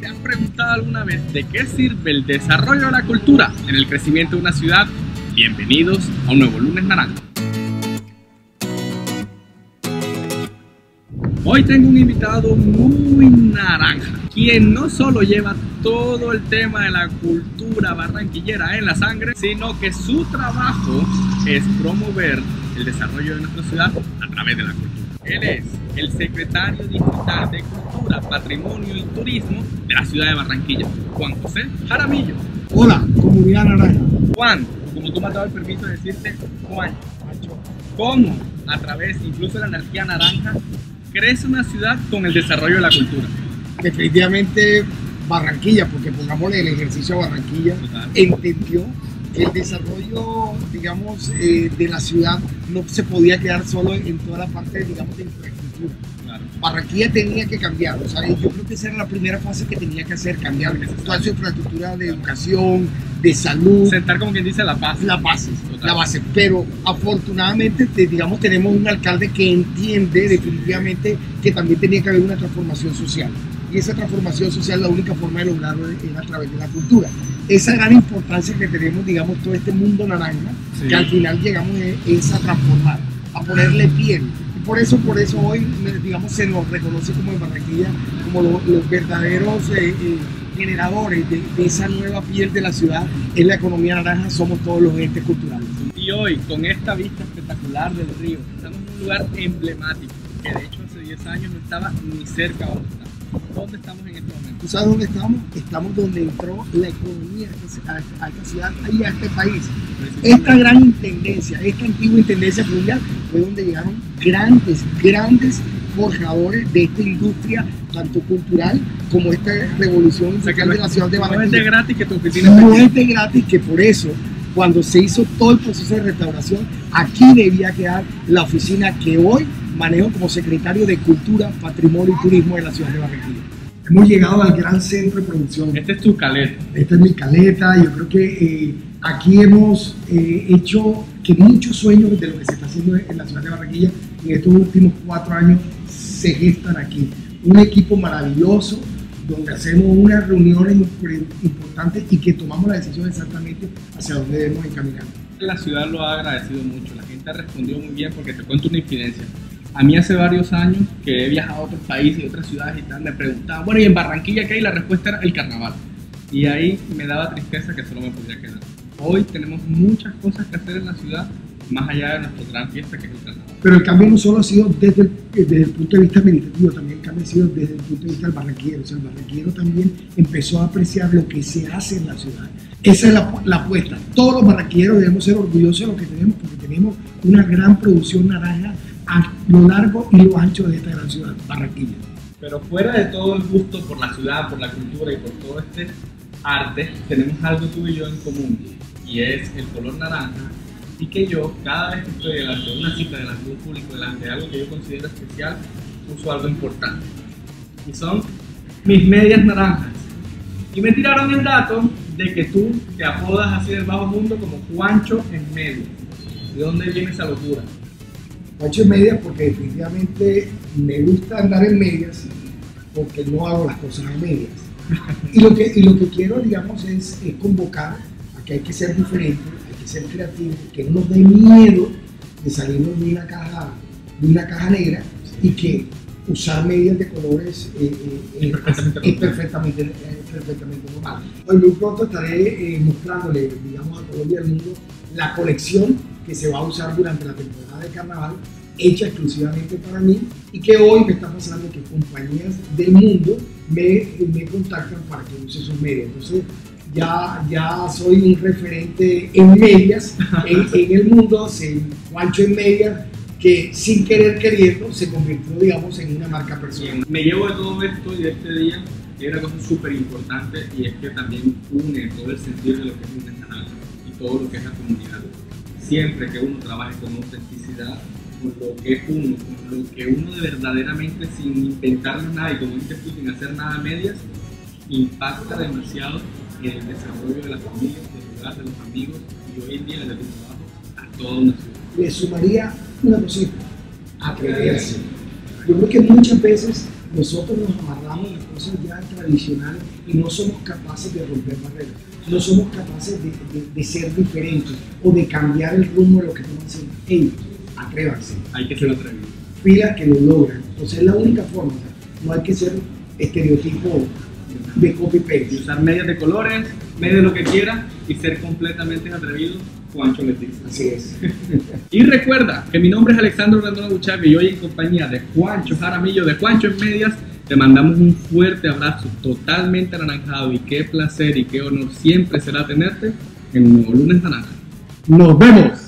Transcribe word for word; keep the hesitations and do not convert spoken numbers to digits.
¿Te has preguntado alguna vez de qué sirve el desarrollo de la cultura en el crecimiento de una ciudad? Bienvenidos a un nuevo Lunes Naranja. Hoy tengo un invitado muy naranja, quien no solo lleva todo el tema de la cultura barranquillera en la sangre, sino que su trabajo es promover el desarrollo de nuestra ciudad a través de la cultura. Él es el secretario distrital de Cultura, Patrimonio y Turismo de la ciudad de Barranquilla, Juan José Jaramillo. Hola, Comunidad Naranja. Juan, como tú me has dado el permiso de decirte, Juan, ¿cómo a través incluso de la energía naranja crece una ciudad con el desarrollo de la cultura? Definitivamente Barranquilla, porque pongámosle el ejercicio a Barranquilla, total, entendió que el desarrollo, digamos, eh, de la ciudad no se podía quedar solo en toda la parte, digamos, de infraestructura. Claro. Barranquilla tenía que cambiar, o sea, yo creo que esa era la primera fase que tenía que hacer, cambiar toda su infraestructura de educación, de salud. Sentar, como quien dice, la base. La base, la base. Pero afortunadamente, digamos, tenemos un alcalde que entiende definitivamente que también tenía que haber una transformación social. Y esa transformación social, la única forma de lograrlo era a través de la cultura. Esa gran importancia que tenemos, digamos, todo este mundo naranja, sí, que al final llegamos es a transformar, a ponerle piel. Y por eso, por eso hoy, digamos, se nos reconoce como en Barranquilla, como lo, los verdaderos eh, eh, generadores de, de esa nueva piel de la ciudad. En la economía naranja somos todos los entes culturales. Y hoy, con esta vista espectacular del río, estamos en un lugar emblemático, que de hecho hace diez años no estaba ni cerca de donde está. ¿Dónde estamos en este momento? ¿Tú sabes dónde estamos? Estamos donde entró la economía a esta ciudad y a este país. Esta gran intendencia, esta antigua intendencia fluvial, fue donde llegaron grandes, grandes forjadores de esta industria, tanto cultural como esta revolución industrial de la ciudad de Barranquilla. Fuente gratis que tu oficina está aquí. Fuente gratis que por eso, cuando se hizo todo el proceso de restauración, aquí debía quedar la oficina que hoy manejo como secretario de Cultura, Patrimonio y Turismo de la ciudad de Barranquilla. Hemos llegado al gran centro de producción. Esta es tu caleta. Esta es mi caleta. Yo creo que eh, aquí hemos eh, hecho que muchos sueños de lo que se está haciendo en la ciudad de Barranquilla en estos últimos cuatro años se gestan aquí. Un equipo maravilloso donde hacemos unas reuniones importantes y que tomamos la decisión exactamente hacia dónde debemos encaminar. La ciudad lo ha agradecido mucho. La gente ha respondido muy bien, porque te cuento una incidencia. A mí hace varios años que he viajado a otros países y otras ciudades y tal, me preguntaban, bueno, ¿y en Barranquilla qué hay? La respuesta era el carnaval. Y ahí me daba tristeza que solo me podía quedar. Hoy tenemos muchas cosas que hacer en la ciudad, más allá de nuestra gran fiesta que es el carnaval. Pero el cambio no solo ha sido desde el, desde el punto de vista administrativo, también el cambio ha sido desde el punto de vista del barranquillero. O sea, el barranquillero también empezó a apreciar lo que se hace en la ciudad. Esa es la, la apuesta. Todos los barranquilleros debemos ser orgullosos de lo que tenemos, porque tenemos una gran producción naranja a lo largo y lo ancho de esta gran ciudad, Barranquilla. Pero fuera de todo el gusto por la ciudad, por la cultura y por todo este arte, tenemos algo tú y yo en común, y es el color naranja, y que yo, cada vez que estoy delante de una cita, delante de un público, delante de algo que yo considero especial, uso algo importante, y son mis medias naranjas. Y me tiraron el dato de que tú te apodas así del bajo mundo como Juancho en medio. ¿De dónde viene esa locura? Juancho en medias porque definitivamente me gusta andar en medias, porque no hago las cosas en medias. Y lo que, y lo que quiero, digamos, es, es convocar a que hay que ser diferente, hay que ser creativo, que no nos dé miedo de salirnos de una caja, de una caja negra, y que usar medias de colores eh, eh, es, perfectamente, es perfectamente, es perfectamente normal. Hoy muy pronto estaré eh, mostrándole, digamos, a Colombia y al mundo la colección que se va a usar durante la temporada de carnaval, hecha exclusivamente para mí, y que hoy me está pasando que compañías del mundo me, me contactan para que use sus medias. Entonces ya, ya soy un referente en medias, en, en el mundo, se Juancho en medias, que sin querer queriendo se convirtió, digamos, en una marca personal. Me llevo de todo esto y de este día, y una cosa súper importante, y es que también une todo el sentido de lo que es un canal y todo lo que es la comunidad. Siempre que uno trabaje con autenticidad, con lo que es uno, con lo que uno de verdaderamente, sin inventarle nada y como dices tú, sin hacer nada a medias, impacta demasiado en el desarrollo de las familias, del hogar, de los amigos y hoy en día desde el trabajo a toda una ciudad. Le sumaría una cosita, atreverse. Yo creo que muchas veces nosotros nos amarramos a cosas ya tradicionales y no somos capaces de romper barreras, no somos capaces de, de, de ser diferentes o de cambiar el rumbo de lo que estamos haciendo. Hey, atrévanse. Hay que ser atrevido. Pilas que lo logran. Entonces es la única forma, no hay que ser estereotipo de copy-paste. Usar medias de colores, medias de lo que quieras y ser completamente atrevido. Juancho les dice. Así es. Y recuerda que mi nombre es Alexandro Rendón Abuchabi y hoy en compañía de Juancho Jaramillo de Juancho en Medias te mandamos un fuerte abrazo totalmente anaranjado y qué placer y qué honor siempre será tenerte en el nuevo Lunes Naranja. ¡Nos vemos!